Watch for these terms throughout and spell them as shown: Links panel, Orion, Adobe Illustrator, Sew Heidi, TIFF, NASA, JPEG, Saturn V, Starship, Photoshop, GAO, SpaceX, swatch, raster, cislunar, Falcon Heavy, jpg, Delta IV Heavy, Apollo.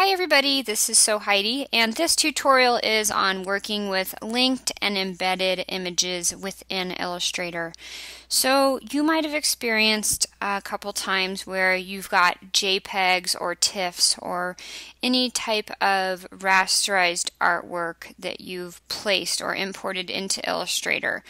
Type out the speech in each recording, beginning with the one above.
Hi everybody, this is Sew Heidi, and this tutorial is on working with linked and embedded images within Illustrator. So you might have experienced a couple times where you've got JPEGs or TIFFs or any type of rasterized artwork that you've placed or imported into Illustrator.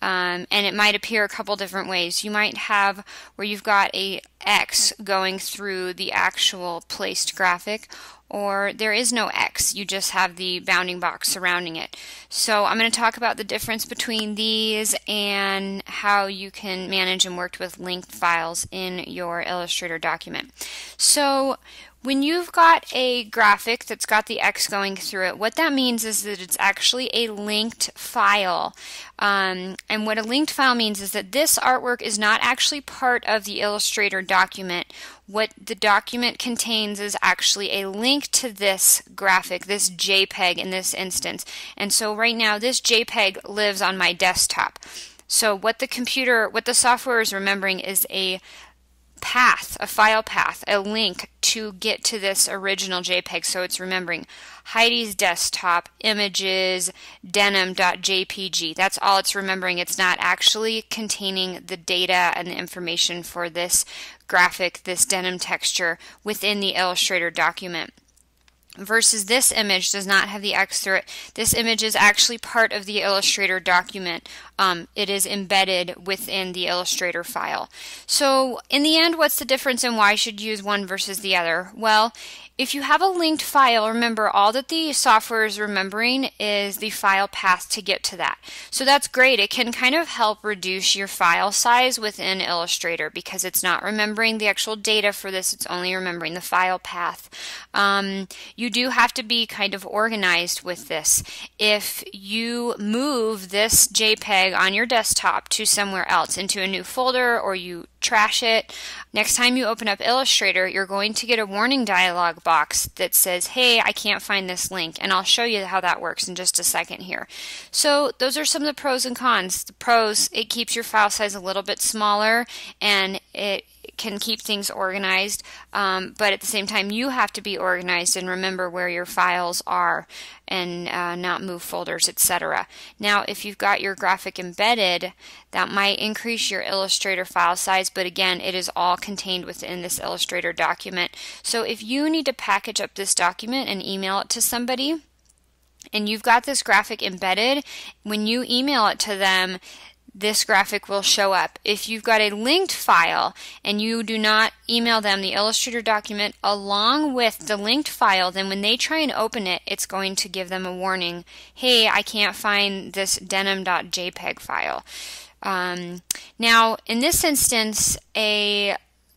And it might appear a couple different ways. You might have where you've got a X going through the actual placed graphic, or there is no X, you just have the bounding box surrounding it. So I'm going to talk about the difference between these and how you can manage and work with linked files in your Illustrator document. So when you've got a graphic that's got the X going through it, what that means is that it's actually a linked file. And what a linked file means is that this artwork is not actually part of the Illustrator document. What the document contains is actually a link to this graphic, this JPEG in this instance. And so right now this JPEG lives on my desktop. So what the software is remembering is a path, a file path, a link to get to this original JPEG. So it's remembering Heidi's desktop, images, denim.jpg. That's all it's remembering. It's not actually containing the data and the information for this graphic, this denim texture within the Illustrator document. Versus this image does not have the X through it. This image is actually part of the Illustrator document. It is embedded within the Illustrator file. So in the end, what's the difference and why should you use one versus the other? Well, if you have a linked file, remember all that the software is remembering is the file path to get to that. So that's great. It can kind of help reduce your file size within Illustrator because it's not remembering the actual data for this. It's only remembering the file path. You do have to be kind of organized with this. If you move this JPEG on your desktop to somewhere else, into a new folder, or you trash it, next time you open up Illustrator, you're going to get a warning dialog box that says, hey, I can't find this link, and I'll show you how that works in just a second here. So those are some of the pros and cons. The pros, it keeps your file size a little bit smaller, and it can keep things organized, but at the same time you have to be organized and remember where your files are and not move folders, etc. Now if you've got your graphic embedded, that might increase your Illustrator file size, but again it is all contained within this Illustrator document. So if you need to package up this document and email it to somebody and you've got this graphic embedded, when you email it to them, this graphic will show up. If you've got a linked file and you do not email them the Illustrator document along with the linked file, then when they try and open it, it's going to give them a warning. Hey, I can't find this denim.jpg file. Now, in this instance, a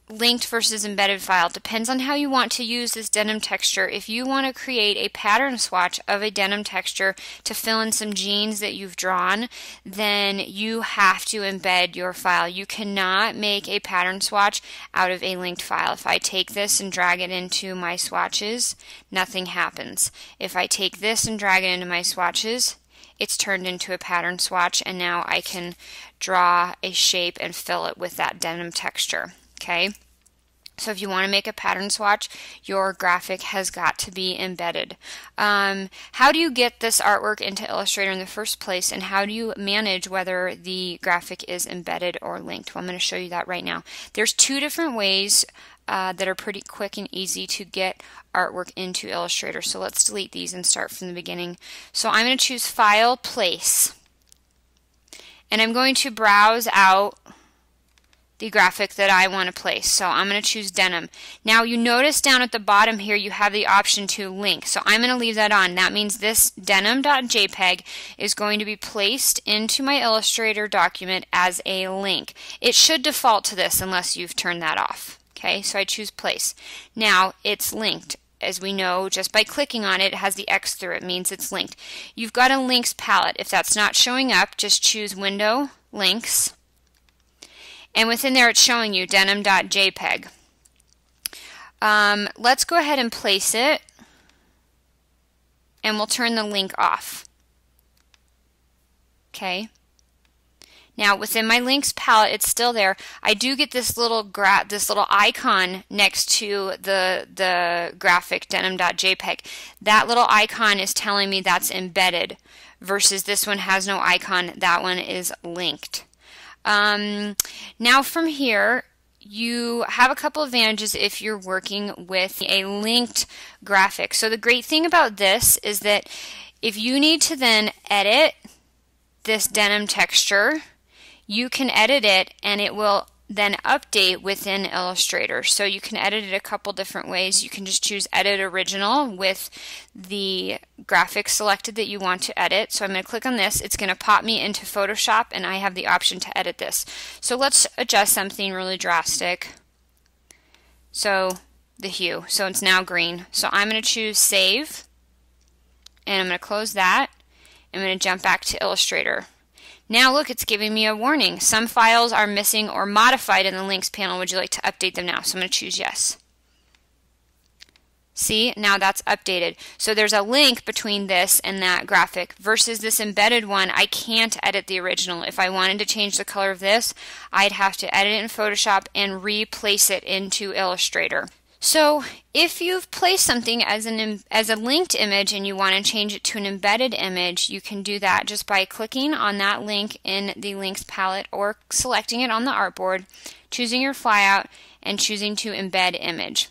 linked versus embedded file depends on how you want to use this denim texture. If you want to create a pattern swatch of a denim texture to fill in some jeans that you've drawn, then you have to embed your file. You cannot make a pattern swatch out of a linked file. If I take this and drag it into my swatches, nothing happens. If I take this and drag it into my swatches, it's turned into a pattern swatch, and now I can draw a shape and fill it with that denim texture. Okay, so if you want to make a pattern swatch, your graphic has got to be embedded. How do you get this artwork into Illustrator in the first place, and how do you manage whether the graphic is embedded or linked? Well, I'm going to show you that right now. There's two different ways that are pretty quick and easy to get artwork into Illustrator. So let's delete these and start from the beginning. So I'm going to choose File, Place, and I'm going to browse out the graphic that I want to place. So I'm going to choose denim. Now you notice down at the bottom here you have the option to link. So I'm going to leave that on. That means this denim.jpg is going to be placed into my Illustrator document as a link. It should default to this unless you've turned that off. Okay, so I choose place. Now it's linked. As we know, just by clicking on it, it has the X through it, means it's linked. You've got a links palette. If that's not showing up, just choose Window, Links. And within there it's showing you denim.jpg. Let's go ahead and place it, and we'll turn the link off. Okay. Now within my links palette, it's still there. I do get this little icon next to the graphic denim.jpg. That little icon is telling me that's embedded, versus this one has no icon. That one is linked. Now from here, you have a couple advantages if you're working with a linked graphic. So the great thing about this is that if you need to then edit this denim texture, you can edit it and it will then update within Illustrator. So you can edit it a couple different ways. You can just choose Edit Original with the graphic selected that you want to edit. So I'm going to click on this. It's going to pop me into Photoshop and I have the option to edit this. So let's adjust something really drastic. So the hue. So it's now green. So I'm going to choose Save and I'm going to close that. I'm going to jump back to Illustrator. Now look, it's giving me a warning. Some files are missing or modified in the links panel. Would you like to update them now? So I'm going to choose yes. See, now that's updated. So there's a link between this and that graphic versus this embedded one. I can't edit the original. If I wanted to change the color of this, I'd have to edit it in Photoshop and replace it into Illustrator. So if you've placed something as a linked image and you want to change it to an embedded image, you can do that just by clicking on that link in the links palette or selecting it on the artboard, choosing your flyout, and choosing to embed image.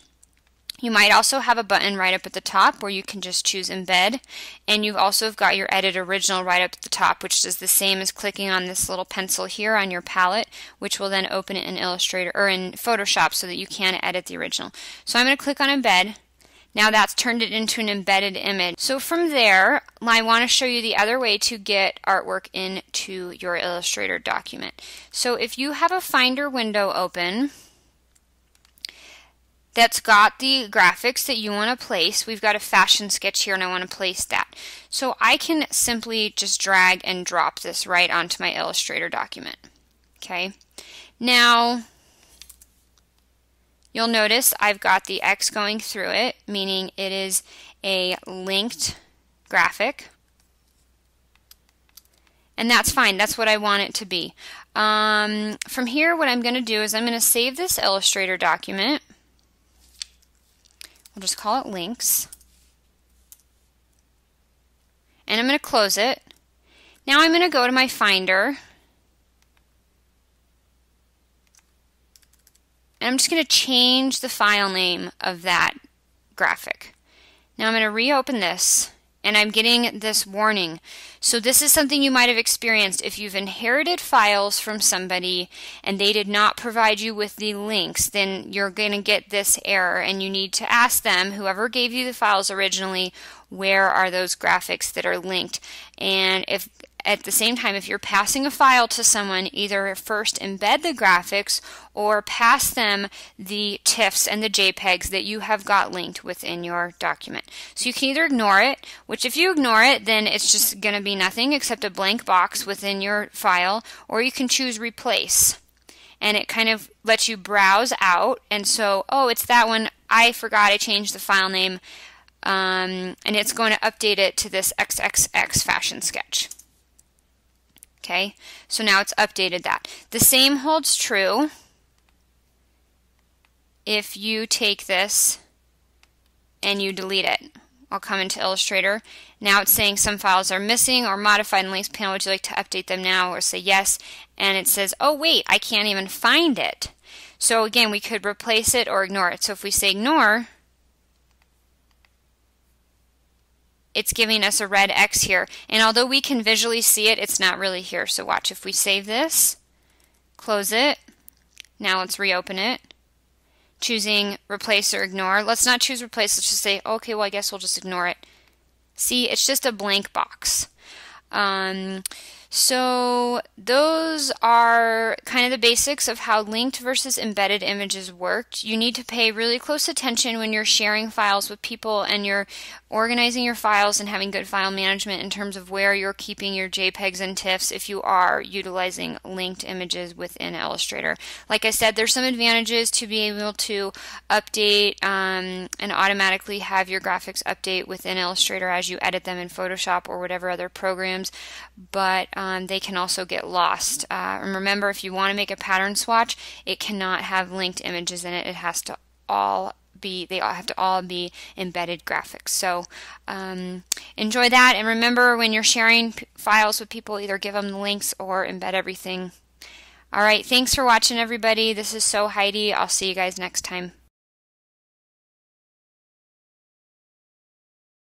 You might also have a button right up at the top where you can just choose embed, and you've also got your edit original right up at the top, which does the same as clicking on this little pencil here on your palette, which will then open it in Illustrator or in Photoshop so that you can edit the original. So I'm going to click on embed. Now that's turned it into an embedded image. So from there, I want to show you the other way to get artwork into your Illustrator document. So if you have a Finder window open that's got the graphics that you want to place. We've got a fashion sketch here and I want to place that. So I can simply just drag and drop this right onto my Illustrator document. Okay. Now you'll notice I've got the X going through it, meaning it is a linked graphic. And that's fine. That's what I want it to be. From here, what I'm going to do is I'm going to save this Illustrator document. I'll just call it links, and I'm going to close it. Now I'm going to go to my Finder, and I'm just going to change the file name of that graphic. Now I'm going to reopen this, and I'm getting this warning. So this is something you might have experienced if you've inherited files from somebody and they did not provide you with the links, then you're going to get this error and you need to ask them, whoever gave you the files originally, where are those graphics that are linked? And if at the same time, if you're passing a file to someone, either first embed the graphics or pass them the TIFFs and the JPEGs that you have got linked within your document. So you can either ignore it, which if you ignore it, then it's just going to be nothing except a blank box within your file, or you can choose replace. And it kind of lets you browse out. And so, oh, it's that one. I forgot I changed the file name. And it's going to update it to this XXX fashion sketch. Okay, so now it's updated that. The same holds true if you take this and you delete it. I'll come into Illustrator. Now it's saying some files are missing or modified in links panel. Would you like to update them now? Or say yes. And it says, oh wait, I can't even find it. So again, we could replace it or ignore it. So if we say ignore, it's giving us a red X here, and although we can visually see it, it's not really here. So watch, if we save this, close it, now let's reopen it, choosing replace or ignore. Let's not choose replace, let's just say, okay, well I guess we'll just ignore it. See, it's just a blank box. So those are kind of the basics of how linked versus embedded images worked. You need to pay really close attention when you're sharing files with people and you're organizing your files and having good file management in terms of where you're keeping your JPEGs and TIFFs if you are utilizing linked images within Illustrator. Like I said, there's some advantages to being able to update and automatically have your graphics update within Illustrator as you edit them in Photoshop or whatever other programs, but they can also get lost. And remember, if you want to make a pattern swatch, it cannot have linked images in it. It has to all be, they all have to all be embedded graphics. So enjoy that, and remember when you're sharing files with people, either give them the links or embed everything. All right, thanks for watching, everybody. This is Sew Heidi. I'll see you guys next time.